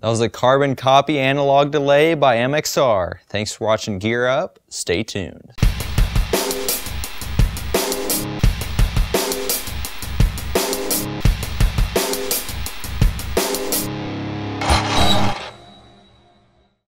That was a Carbon Copy analog delay by MXR. Thanks for watching Gear Up. Stay tuned.